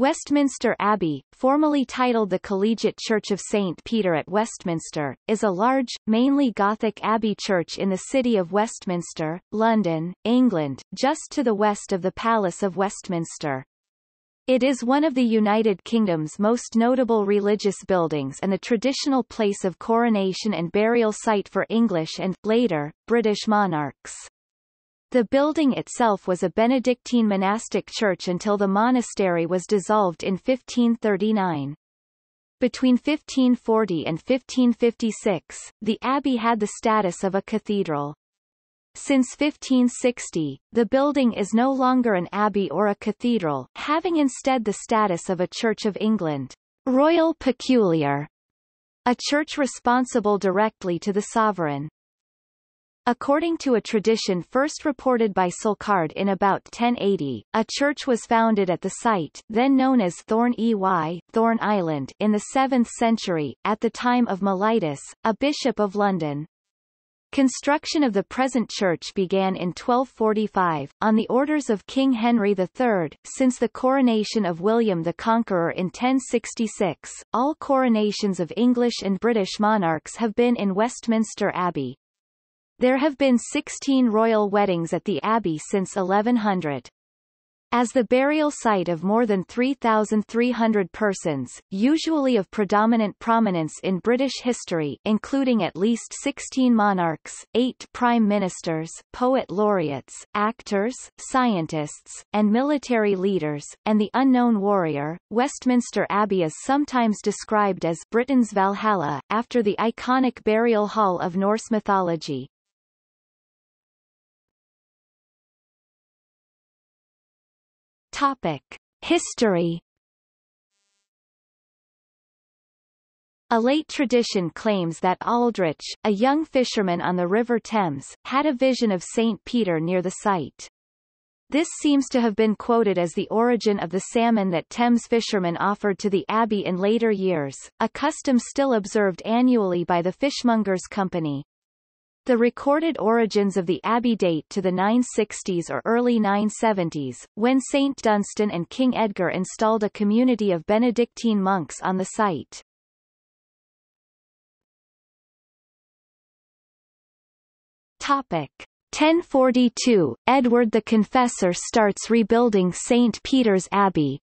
Westminster Abbey, formerly titled the Collegiate Church of St. Peter at Westminster, is a large, mainly Gothic abbey church in the city of Westminster, London, England, just to the west of the Palace of Westminster. It is one of the United Kingdom's most notable religious buildings and the traditional place of coronation and burial site for English and, later, British monarchs. The building itself was a Benedictine monastic church until the monastery was dissolved in 1539. Between 1540 and 1556, the abbey had the status of a cathedral. Since 1560, the building is no longer an abbey or a cathedral, having instead the status of a Church of England, Royal Peculiar, a church responsible directly to the sovereign. According to a tradition first reported by Sulcard in about 1080, a church was founded at the site, then known as Thorn Island, in the 7th century, at the time of Miletus, a bishop of London. Construction of the present church began in 1245, on the orders of King Henry III. Since the coronation of William the Conqueror in 1066, all coronations of English and British monarchs have been in Westminster Abbey. There have been 16 royal weddings at the abbey since 1100. As the burial site of more than 3,300 persons, usually of predominant prominence in British history, including at least 16 monarchs, 8 prime ministers, poet laureates, actors, scientists, and military leaders, and the unknown warrior, Westminster Abbey is sometimes described as Britain's Valhalla, after the iconic burial hall of Norse mythology. History. A late tradition claims that Aldrich, a young fisherman on the River Thames, had a vision of St. Peter near the site. This seems to have been quoted as the origin of the salmon that Thames fishermen offered to the abbey in later years, a custom still observed annually by the Fishmongers' Company. The recorded origins of the abbey date to the 960s or early 970s, when St. Dunstan and King Edgar installed a community of Benedictine monks on the site. Topic: 1042, Edward the Confessor starts rebuilding St. Peter's Abbey.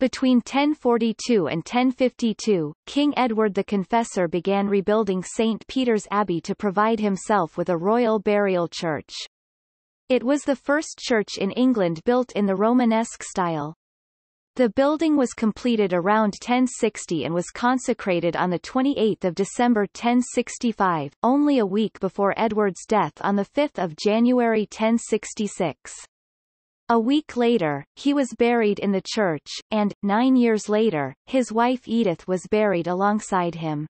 Between 1042 and 1052, King Edward the Confessor began rebuilding St. Peter's Abbey to provide himself with a royal burial church. It was the first church in England built in the Romanesque style. The building was completed around 1060 and was consecrated on 28 December 1065, only a week before Edward's death on 5 January 1066. A week later, he was buried in the church, and, 9 years later, his wife Edith was buried alongside him.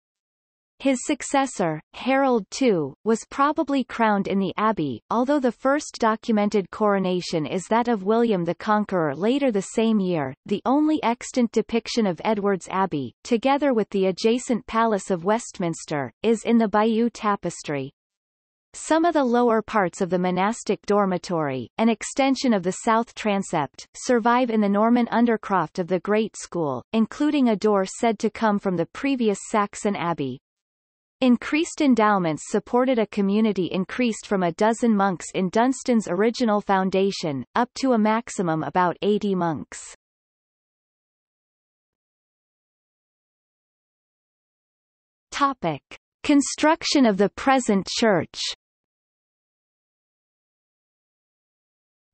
His successor, Harold II, was probably crowned in the abbey, although the first documented coronation is that of William the Conqueror later the same year. The only extant depiction of Edward's abbey, together with the adjacent Palace of Westminster, is in the Bayeux Tapestry. Some of the lower parts of the monastic dormitory, an extension of the south transept, survive in the Norman undercroft of the Great School, including a door said to come from the previous Saxon abbey. Increased endowments supported a community increased from a dozen monks in Dunstan's original foundation, up to a maximum about 80 monks. Topic: Construction of the present church.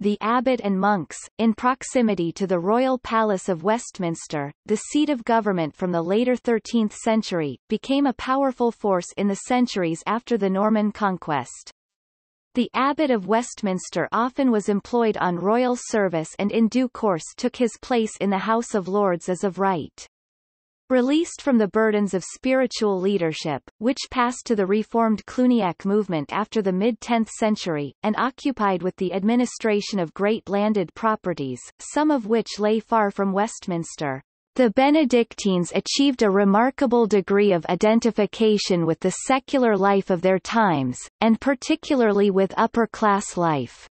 The abbot and monks, in proximity to the Royal Palace of Westminster, the seat of government from the later 13th century, became a powerful force in the centuries after the Norman conquest. The abbot of Westminster often was employed on royal service and in due course took his place in the House of Lords as of right. Released from the burdens of spiritual leadership, which passed to the reformed Cluniac movement after the mid-10th century, and occupied with the administration of great landed properties, some of which lay far from Westminster, the Benedictines achieved a remarkable degree of identification with the secular life of their times, and particularly with upper-class life.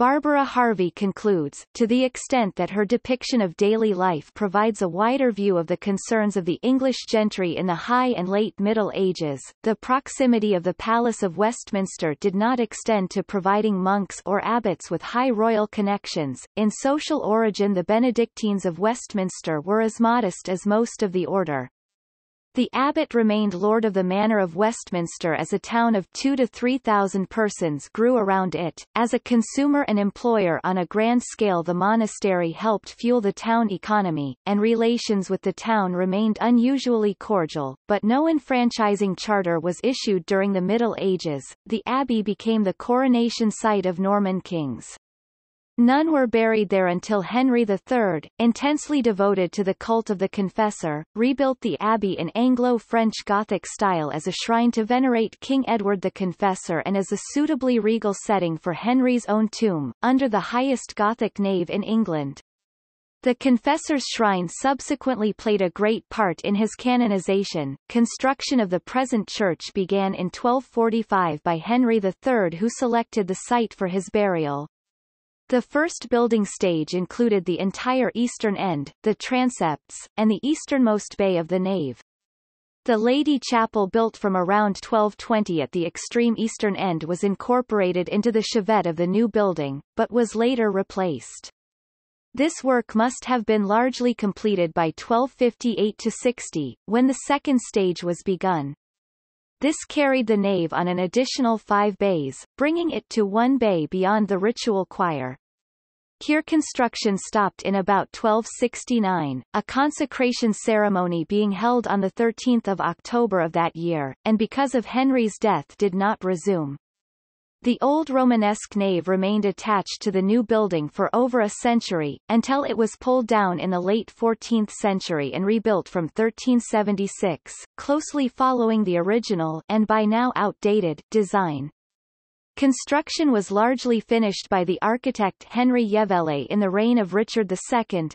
Barbara Harvey concludes, to the extent that her depiction of daily life provides a wider view of the concerns of the English gentry in the High and Late Middle Ages, the proximity of the Palace of Westminster did not extend to providing monks or abbots with high royal connections. In social origin, the Benedictines of Westminster were as modest as most of the order. The abbot remained lord of the manor of Westminster as a town of 2,000 to 3,000 persons grew around it. As a consumer and employer on a grand scale, the monastery helped fuel the town economy, and relations with the town remained unusually cordial, but no enfranchising charter was issued during the Middle Ages. The abbey became the coronation site of Norman kings. None were buried there until Henry III, intensely devoted to the cult of the Confessor, rebuilt the abbey in Anglo-French Gothic style as a shrine to venerate King Edward the Confessor and as a suitably regal setting for Henry's own tomb, under the highest Gothic nave in England. The Confessor's shrine subsequently played a great part in his canonization. Construction of the present church began in 1245 by Henry III, who selected the site for his burial. The first building stage included the entire eastern end, the transepts, and the easternmost bay of the nave. The Lady Chapel, built from around 1220 at the extreme eastern end, was incorporated into the chevet of the new building, but was later replaced. This work must have been largely completed by 1258–60, when the second stage was begun. This carried the nave on an additional 5 bays, bringing it to 1 bay beyond the ritual choir. Here construction stopped in about 1269, a consecration ceremony being held on 13 October of that year, and because of Henry's death did not resume. The old Romanesque nave remained attached to the new building for over a century, until it was pulled down in the late 14th century and rebuilt from 1376, closely following the original and by now outdated design. Construction was largely finished by the architect Henry Yevele in the reign of Richard II.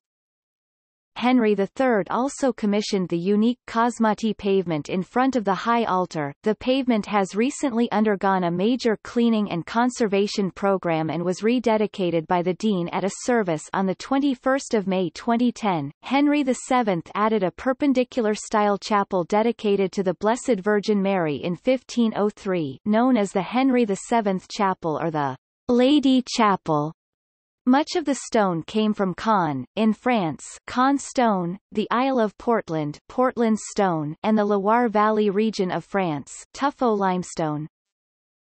Henry III also commissioned the unique Cosmati pavement in front of the high altar. The pavement has recently undergone a major cleaning and conservation program and was rededicated by the Dean at a service on 21 May 2010. Henry VII added a perpendicular-style chapel dedicated to the Blessed Virgin Mary in 1503, known as the Henry VII Chapel or the Lady Chapel. Much of the stone came from Caen, in France, Caen stone, the Isle of Portland, Portland stone, and the Loire Valley region of France, tuffeau limestone.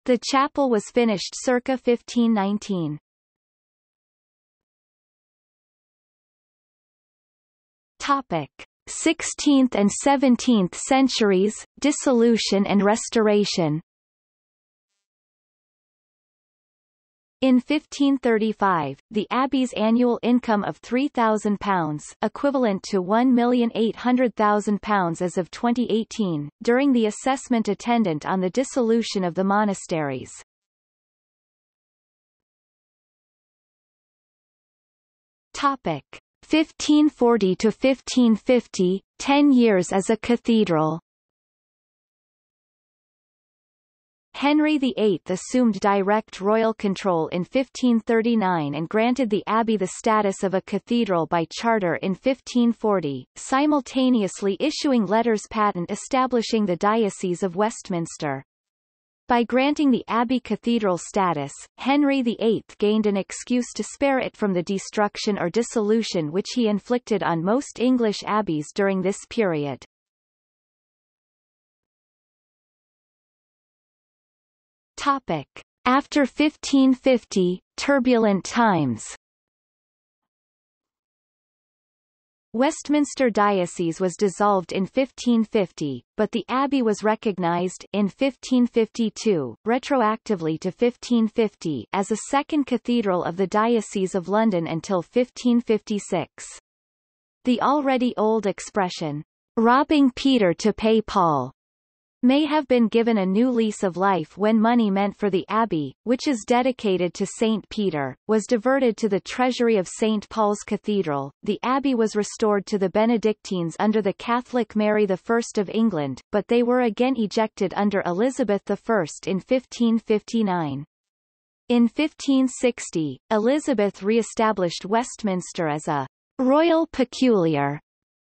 The chapel was finished circa 1519. Topic: 16th and 17th centuries, dissolution and restoration. In 1535, the abbey's annual income of £3,000, equivalent to £1,800,000 as of 2018, during the assessment attendant on the dissolution of the monasteries. Topic: 1540 to 1550, 10 years as a cathedral. Henry VIII assumed direct royal control in 1539 and granted the abbey the status of a cathedral by charter in 1540, simultaneously issuing letters patent establishing the Diocese of Westminster. By granting the abbey cathedral status, Henry VIII gained an excuse to spare it from the destruction or dissolution which he inflicted on most English abbeys during this period. After 1550, turbulent times. Westminster diocese was dissolved in 1550, but the abbey was recognized in 1552, retroactively to 1550, as a second cathedral of the Diocese of London until 1556. The already old expression, "robbing Peter to pay Paul," may have been given a new lease of life when money meant for the abbey, which is dedicated to St. Peter, was diverted to the treasury of St. Paul's Cathedral. The abbey was restored to the Benedictines under the Catholic Mary I of England, but they were again ejected under Elizabeth I in 1559. In 1560, Elizabeth re-established Westminster as a «royal peculiar»,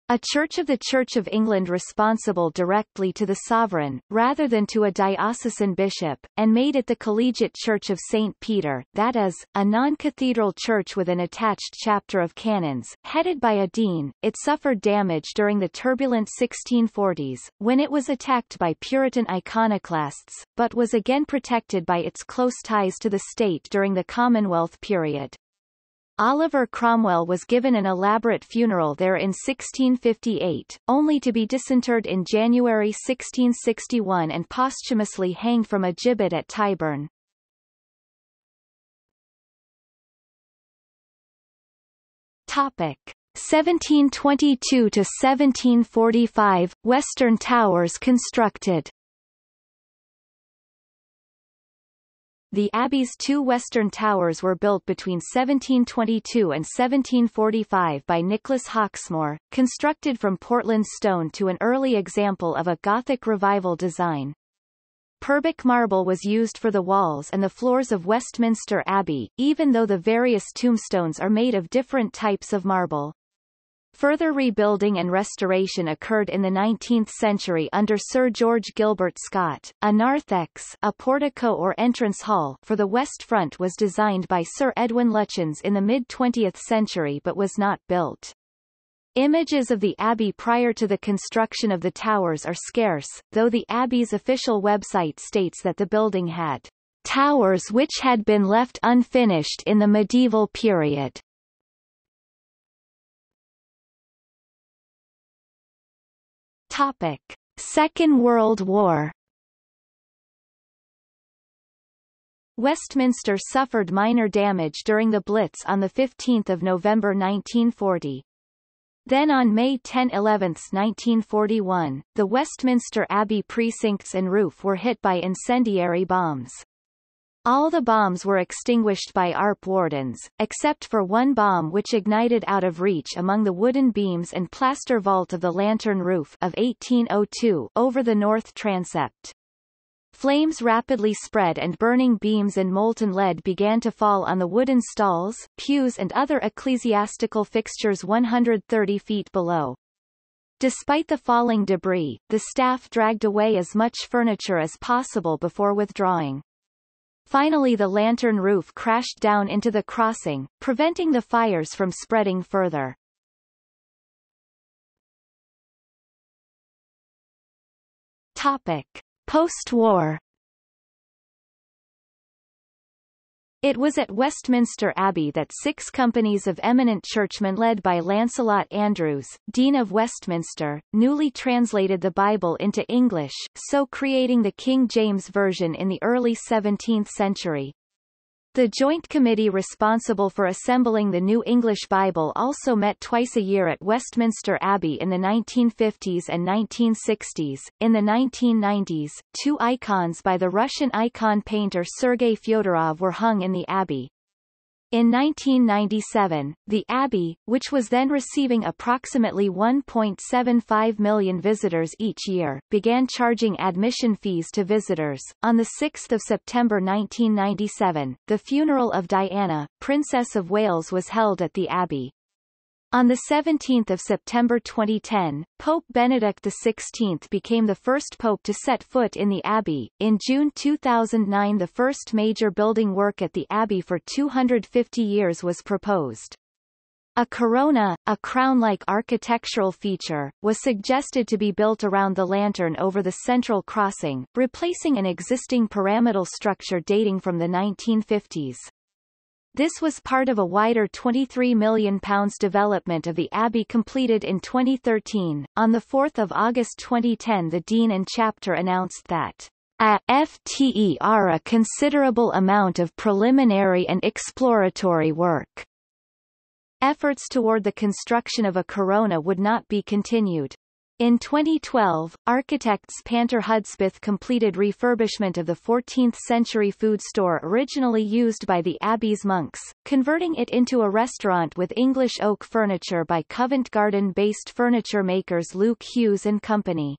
a church of the Church of England responsible directly to the sovereign, rather than to a diocesan bishop, and made it the Collegiate Church of St. Peter, that is, a non-cathedral church with an attached chapter of canons, headed by a dean. It suffered damage during the turbulent 1640s, when it was attacked by Puritan iconoclasts, but was again protected by its close ties to the state during the Commonwealth period. Oliver Cromwell was given an elaborate funeral there in 1658, only to be disinterred in January 1661 and posthumously hanged from a gibbet at Tyburn. Topic: 1722 to 1745 Western Towers constructed. The abbey's two western towers were built between 1722 and 1745 by Nicholas Hawksmoor, constructed from Portland stone to an early example of a Gothic revival design. Purbeck marble was used for the walls and the floors of Westminster Abbey, even though the various tombstones are made of different types of marble. Further rebuilding and restoration occurred in the 19th century under Sir George Gilbert Scott. A narthex, a portico or entrance hall, for the west front was designed by Sir Edwin Lutyens in the mid-20th century but was not built. Images of the abbey prior to the construction of the towers are scarce, though the abbey's official website states that the building had towers which had been left unfinished in the medieval period. Topic: Second World War. Westminster suffered minor damage during the Blitz on 15 November 1940. Then on May 10-11, 1941, the Westminster Abbey precincts and roof were hit by incendiary bombs. All the bombs were extinguished by ARP wardens, except for one bomb which ignited out of reach among the wooden beams and plaster vault of the lantern roof of 1802 over the north transept. Flames rapidly spread and burning beams and molten lead began to fall on the wooden stalls, pews and other ecclesiastical fixtures 130 feet below. Despite the falling debris, the staff dragged away as much furniture as possible before withdrawing. Finally, the lantern roof crashed down into the crossing, preventing the fires from spreading further. Topic: Post-war. It was at Westminster Abbey that six companies of eminent churchmen led by Lancelot Andrews, Dean of Westminster, newly translated the Bible into English, so creating the King James Version in the early 17th century. The joint committee responsible for assembling the New English Bible also met twice a year at Westminster Abbey in the 1950s and 1960s. In the 1990s, two icons by the Russian icon painter Sergei Fyodorov were hung in the abbey. In 1997, the abbey, which was then receiving approximately 1.75 million visitors each year, began charging admission fees to visitors. On 6 September 1997, the funeral of Diana, Princess of Wales, was held at the abbey. On 17 September 2010, Pope Benedict XVI became the first pope to set foot in the abbey. In June 2009, the first major building work at the abbey for 250 years was proposed. A corona, a crown-like architectural feature, was suggested to be built around the lantern over the central crossing, replacing an existing pyramidal structure dating from the 1950s. This was part of a wider £23 million development of the abbey completed in 2013. On 4 August 2010, the Dean and Chapter announced that after a considerable amount of preliminary and exploratory work, efforts toward the construction of a corona would not be continued. In 2012, architects Panter Hudspeth completed refurbishment of the 14th-century food store originally used by the abbey's monks, converting it into a restaurant with English oak furniture by Covent Garden-based furniture makers Luke Hughes and Company.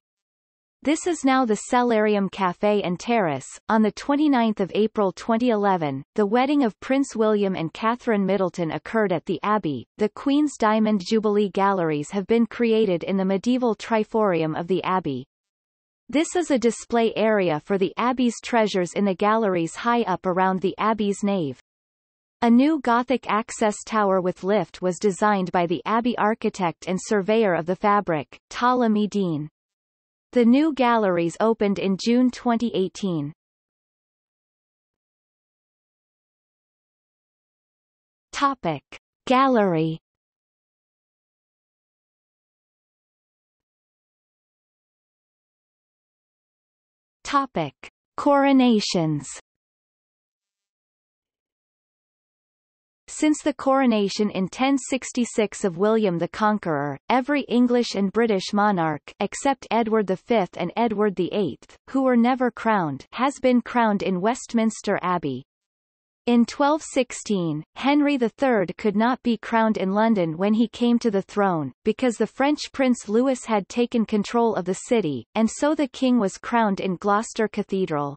This is now the Cellarium Café and Terrace. On 29 April 2011, the wedding of Prince William and Catherine Middleton occurred at the Abbey. The Queen's Diamond Jubilee Galleries have been created in the medieval Triforium of the Abbey. This is a display area for the Abbey's treasures in the galleries high up around the Abbey's nave. A new Gothic access tower with lift was designed by the Abbey architect and surveyor of the fabric, Ptolemy Dean. The new galleries opened in June 2018. Topic: Gallery. Topic: Coronations. Since the coronation in 1066 of William the Conqueror, every English and British monarch except Edward V and Edward VIII, who were never crowned, has been crowned in Westminster Abbey. In 1216, Henry III could not be crowned in London when he came to the throne, because the French Prince Louis had taken control of the city, and so the king was crowned in Gloucester Cathedral.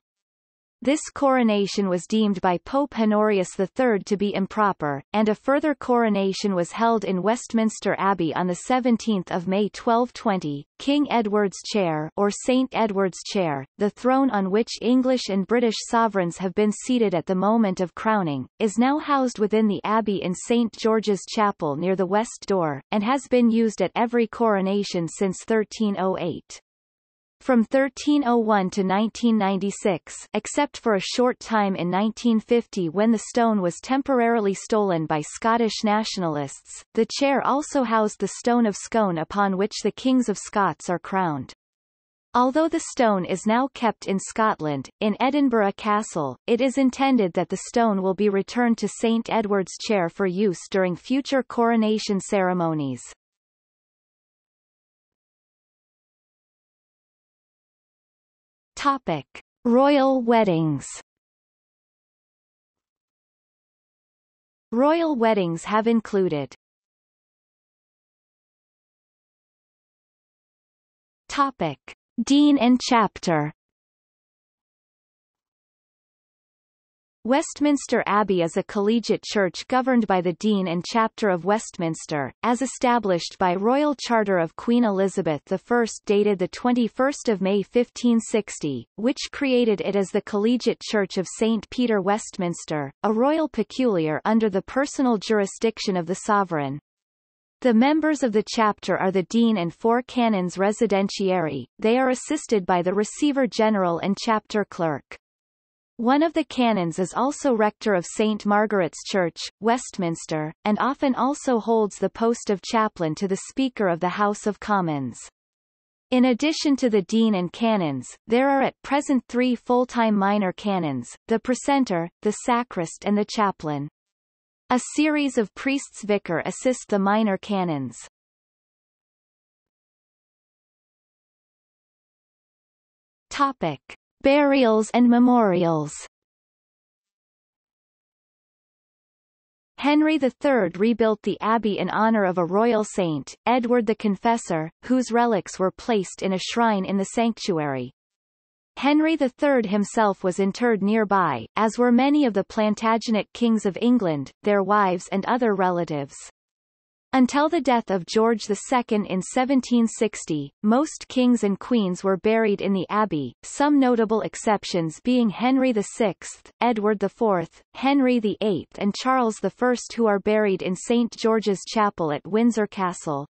This coronation was deemed by Pope Honorius III to be improper, and a further coronation was held in Westminster Abbey on 17 May 1220, King Edward's Chair or St. Edward's Chair, the throne on which English and British sovereigns have been seated at the moment of crowning, is now housed within the Abbey in St. George's Chapel near the west door, and has been used at every coronation since 1308. From 1301 to 1996, except for a short time in 1950 when the stone was temporarily stolen by Scottish nationalists, the chair also housed the stone of Scone upon which the Kings of Scots are crowned. Although the stone is now kept in Scotland, in Edinburgh Castle, it is intended that the stone will be returned to St. Edward's Chair for use during future coronation ceremonies. Topic: Royal weddings. Royal weddings have included. Topic: Dean and Chapter. Westminster Abbey is a collegiate church governed by the Dean and Chapter of Westminster, as established by Royal Charter of Queen Elizabeth I dated 21 May 1560, which created it as the Collegiate Church of St. Peter Westminster, a royal peculiar under the personal jurisdiction of the sovereign. The members of the chapter are the Dean and four canons residentiarii. They are assisted by the Receiver General and Chapter Clerk. One of the canons is also rector of St. Margaret's Church, Westminster, and often also holds the post of chaplain to the Speaker of the House of Commons. In addition to the dean and canons, there are at present three full-time minor canons, the precentor, the sacrist and the chaplain. A series of priests vicar assist the minor canons. Topic: Burials and memorials. Henry III rebuilt the abbey in honor of a royal saint, Edward the Confessor, whose relics were placed in a shrine in the sanctuary. Henry III himself was interred nearby, as were many of the Plantagenet kings of England, their wives and other relatives. Until the death of George II in 1760, most kings and queens were buried in the abbey, some notable exceptions being Henry VI, Edward IV, Henry VIII and Charles I, who are buried in St. George's Chapel at Windsor Castle.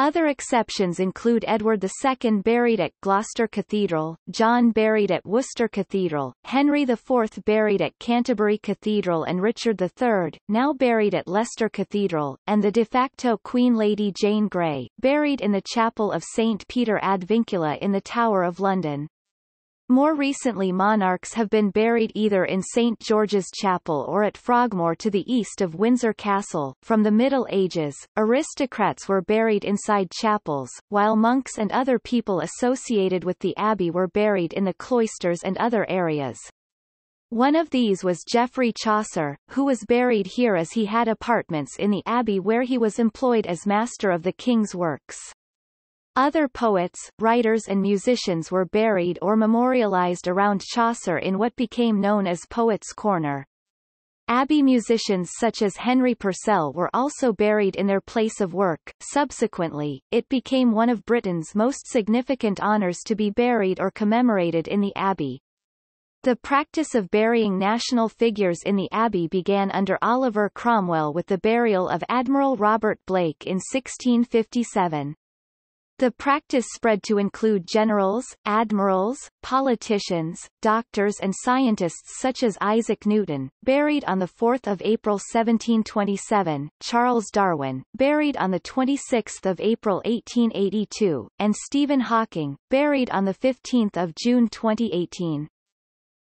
Other exceptions include Edward II buried at Gloucester Cathedral, John buried at Worcester Cathedral, Henry IV buried at Canterbury Cathedral and Richard III, now buried at Leicester Cathedral, and the de facto Queen Lady Jane Grey, buried in the chapel of St. Peter ad Vincula in the Tower of London. More recently monarchs have been buried either in St. George's Chapel or at Frogmore to the east of Windsor Castle. From the Middle Ages, aristocrats were buried inside chapels, while monks and other people associated with the abbey were buried in the cloisters and other areas. One of these was Geoffrey Chaucer, who was buried here as he had apartments in the abbey where he was employed as master of the king's works. Other poets, writers and musicians were buried or memorialized around Chaucer in what became known as Poets' Corner. Abbey musicians such as Henry Purcell were also buried in their place of work. Subsequently, it became one of Britain's most significant honours to be buried or commemorated in the Abbey. The practice of burying national figures in the Abbey began under Oliver Cromwell with the burial of Admiral Robert Blake in 1657. The practice spread to include generals, admirals, politicians, doctors and scientists such as Isaac Newton, buried on 4 April 1727, Charles Darwin, buried on 26 April 1882, and Stephen Hawking, buried on 15 June 2018.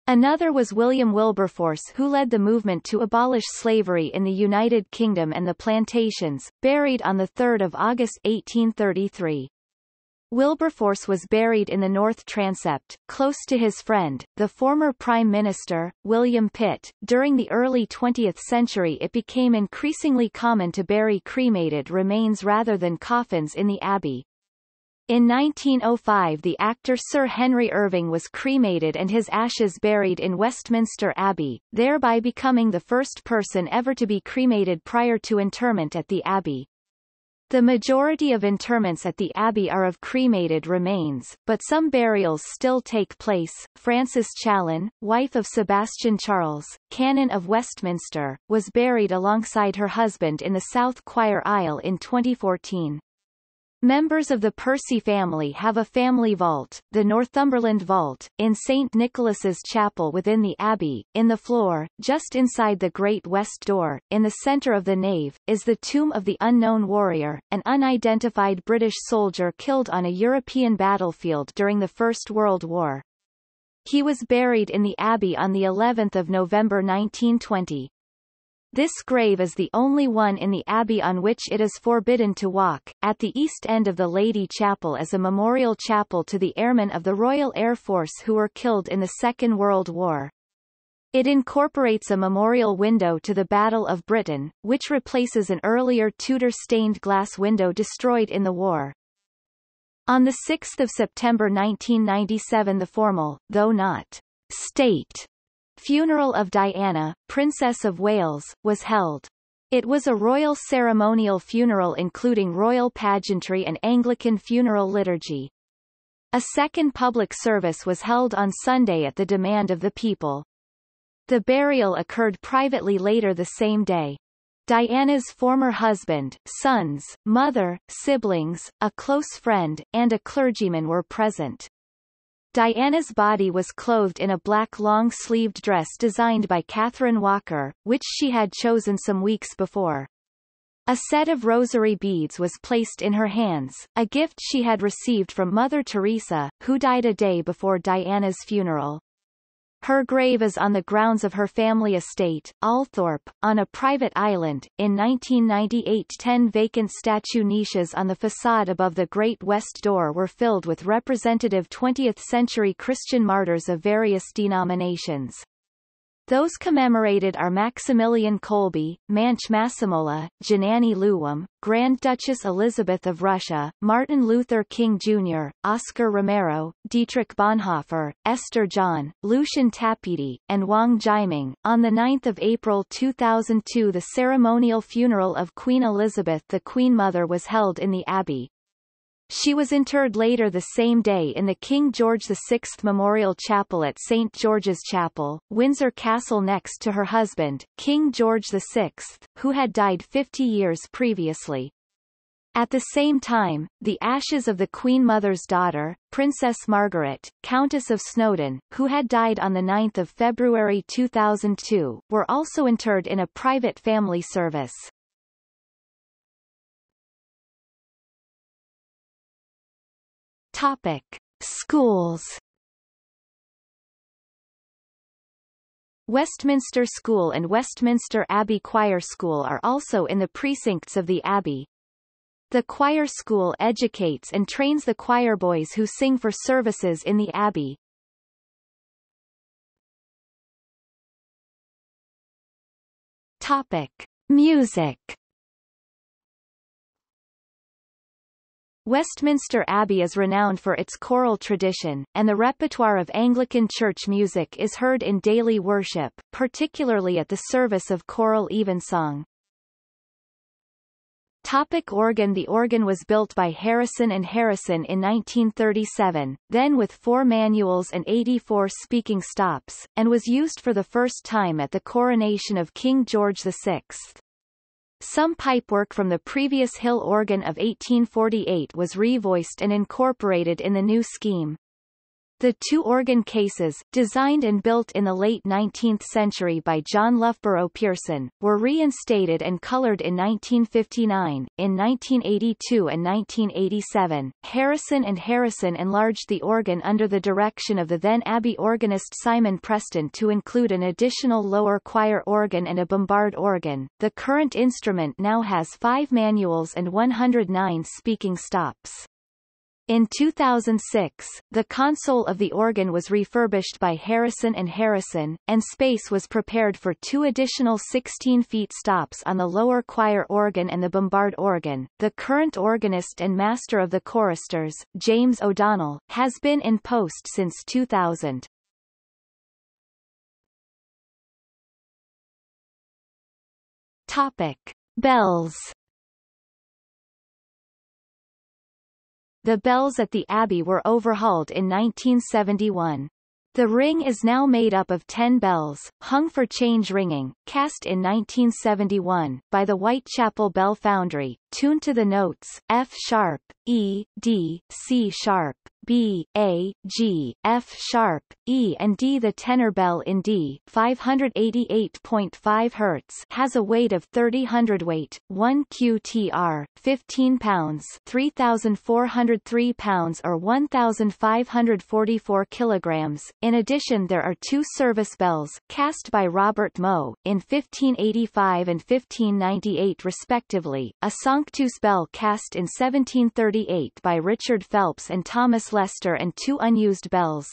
Another was William Wilberforce, who led the movement to abolish slavery in the United Kingdom and the plantations, buried on 3 August 1833. Wilberforce was buried in the North Transept, close to his friend, the former Prime Minister, William Pitt. During the early 20th century it became increasingly common to bury cremated remains rather than coffins in the Abbey. In 1905 the actor Sir Henry Irving was cremated and his ashes buried in Westminster Abbey, thereby becoming the first person ever to be cremated prior to interment at the Abbey. The majority of interments at the Abbey are of cremated remains, but some burials still take place. Frances Chalon, wife of Sebastian Charles, Canon of Westminster, was buried alongside her husband in the South Choir Aisle in 2014. Members of the Percy family have a family vault, the Northumberland Vault, in St. Nicholas's Chapel within the Abbey. In the floor, just inside the Great West Door, in the centre of the nave, is the tomb of the unknown warrior, an unidentified British soldier killed on a European battlefield during the First World War. He was buried in the Abbey on the 11th of November 1920. This grave is the only one in the Abbey on which it is forbidden to walk. At the east end of the Lady Chapel is a memorial chapel to the airmen of the Royal Air Force who were killed in the Second World War. It incorporates a memorial window to the Battle of Britain, which replaces an earlier Tudor stained glass window destroyed in the war. On 6 September 1997 the formal, though not state, funeral of Diana, Princess of Wales, was held. It was a royal ceremonial funeral including royal pageantry and Anglican funeral liturgy. A second public service was held on Sunday at the demand of the people. The burial occurred privately later the same day. Diana's former husband, sons, mother, siblings, a close friend, and a clergyman were present. Diana's body was clothed in a black long-sleeved dress designed by Catherine Walker, which she had chosen some weeks before. A set of rosary beads was placed in her hands, a gift she had received from Mother Teresa, who died a day before Diana's funeral. Her grave is on the grounds of her family estate, Althorpe, on a private island. In 1998, 10 vacant statue niches on the façade above the Great West Door were filled with representative 20th-century Christian martyrs of various denominations. Those commemorated are Maximilian Kolbe, Manch Massimola, Janani Luwum, Grand Duchess Elizabeth of Russia, Martin Luther King Jr., Oscar Romero, Dietrich Bonhoeffer, Esther John, Lucian Tapiti, and Wang Jiming. On 9 April 2002 the ceremonial funeral of Queen Elizabeth the Queen Mother was held in the Abbey. She was interred later the same day in the King George VI Memorial Chapel at St. George's Chapel, Windsor Castle next to her husband, King George VI, who had died 50 years previously. At the same time, the ashes of the Queen Mother's daughter, Princess Margaret, Countess of Snowdon, who had died on 9 February 2002, were also interred in a private family service. Topic: Schools. Westminster School and Westminster Abbey Choir School are also in the precincts of the Abbey. The choir school educates and trains the choir boys who sing for services in the Abbey. Topic: Music. Westminster Abbey is renowned for its choral tradition, and the repertoire of Anglican church music is heard in daily worship, particularly at the service of choral evensong. Topic organ. The organ was built by Harrison and Harrison in 1937, then with 4 manuals and 84 speaking stops, and was used for the first time at the coronation of King George VI. Some pipework from the previous Hill organ of 1848 was revoiced and incorporated in the new scheme. The 2 organ cases, designed and built in the late 19th century by John Loughborough Pearson, were reinstated and colored in 1959. In 1982 and 1987, Harrison and Harrison enlarged the organ under the direction of the then Abbey organist Simon Preston to include an additional lower choir organ and a bombard organ. The current instrument now has 5 manuals and 109 speaking stops. In 2006, the console of the organ was refurbished by Harrison and Harrison, and space was prepared for 2 additional 16-feet stops on the lower choir organ and the bombard organ. The current organist and master of the choristers, James O'Donnell, has been in post since 2000. Topic: Bells. The bells at the Abbey were overhauled in 1971. The ring is now made up of 10 bells, hung for change ringing, cast in 1971, by the Whitechapel Bell Foundry, tuned to the notes, F-sharp, E, D, C-sharp, B, A, G, F-sharp, E and D. The tenor bell in D, 588.5 Hz, has a weight of 30 hundredweight, 1 qtr, 15 pounds, 3,403 pounds or 1,544 kilograms. In addition, there are 2 service bells, cast by Robert Moe, in 1585 and 1598 respectively, a Sanctus bell cast in 1738 by Richard Phelps and Thomas Lester, and 2 unused bells,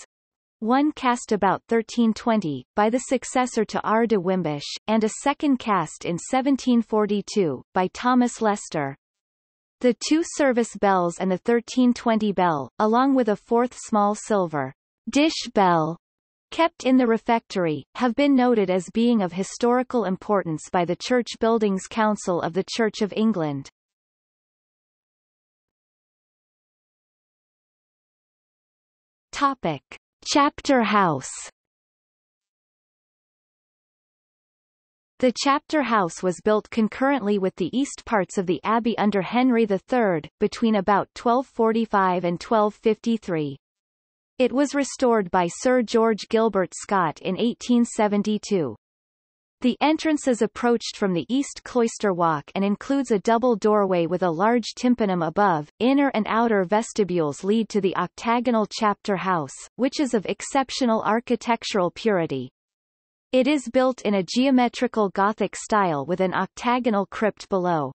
one cast about 1320, by the successor to R. de Wimbish, and a second cast in 1742, by Thomas Lester. The 2 service bells and the 1320 bell, along with a 4th small silver dish bell, kept in the refectory, have been noted as being of historical importance by the Church Buildings Council of the Church of England. Topic: Chapter House. The Chapter House was built concurrently with the east parts of the Abbey under Henry III, between about 1245 and 1253. It was restored by Sir George Gilbert Scott in 1872. The entrance is approached from the east cloister walk and includes a double doorway with a large tympanum above. Inner and outer vestibules lead to the octagonal chapter house, which is of exceptional architectural purity. It is built in a geometrical Gothic style with an octagonal crypt below.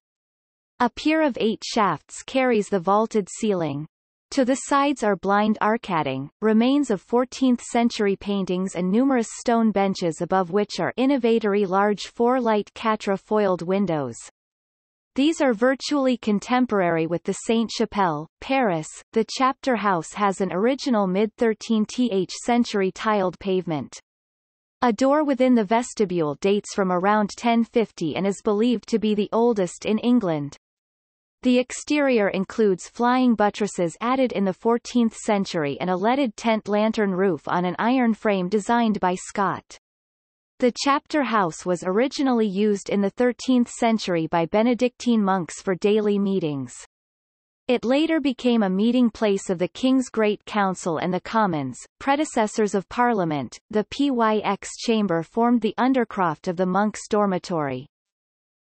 A pier of 8 shafts carries the vaulted ceiling. To the sides are blind arcading, remains of 14th-century paintings and numerous stone benches above which are innovatory large 4-light catra foiled windows. These are virtually contemporary with the Sainte-Chapelle, Paris. The chapter house has an original mid-13th century tiled pavement. A door within the vestibule dates from around 1050 and is believed to be the oldest in England. The exterior includes flying buttresses added in the 14th century and a leaded tent lantern roof on an iron frame designed by Scott. The chapter house was originally used in the 13th century by Benedictine monks for daily meetings. It later became a meeting place of the King's Great Council and the Commons, predecessors of Parliament. The Pyx chamber formed the undercroft of the monks' dormitory.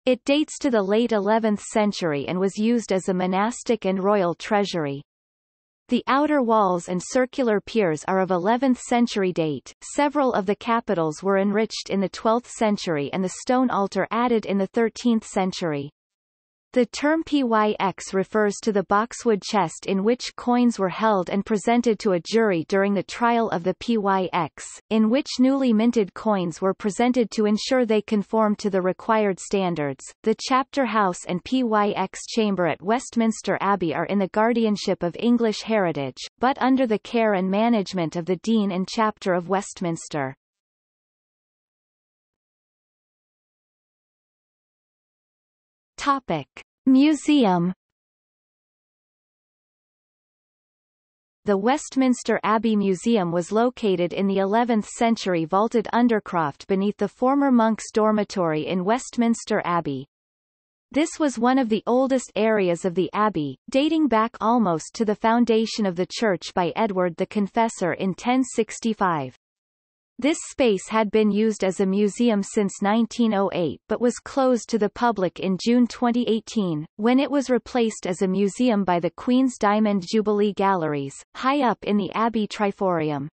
It dates to the late 11th century and was used as a monastic and royal treasury. The outer walls and circular piers are of 11th century date. Several of the capitals were enriched in the 12th century and the stone altar added in the 13th century. The term PYX refers to the boxwood chest in which coins were held and presented to a jury during the trial of the PYX, in which newly minted coins were presented to ensure they conformed to the required standards. The Chapter House and PYX Chamber at Westminster Abbey are in the guardianship of English Heritage, but under the care and management of the Dean and Chapter of Westminster. Topic: Museum. The Westminster Abbey Museum was located in the 11th century vaulted undercroft beneath the former monks' dormitory in Westminster Abbey. This was one of the oldest areas of the abbey, dating back almost to the foundation of the church by Edward the Confessor in 1065. This space had been used as a museum since 1908 but was closed to the public in June 2018, when it was replaced as a museum by the Queen's Diamond Jubilee Galleries, high up in the Abbey Triforium.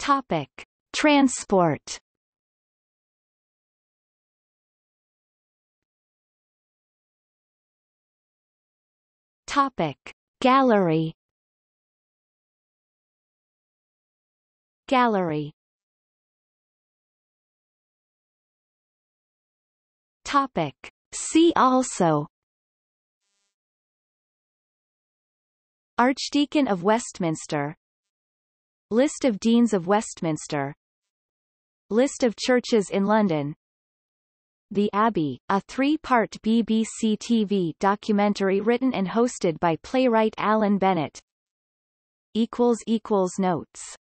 Topic: Transport. Topic: Gallery. Gallery. Topic: See also. Archdeacon of Westminster. List of Deans of Westminster. List of churches in London. The Abbey, a three-part BBC TV documentary written and hosted by playwright Alan Bennett. == Notes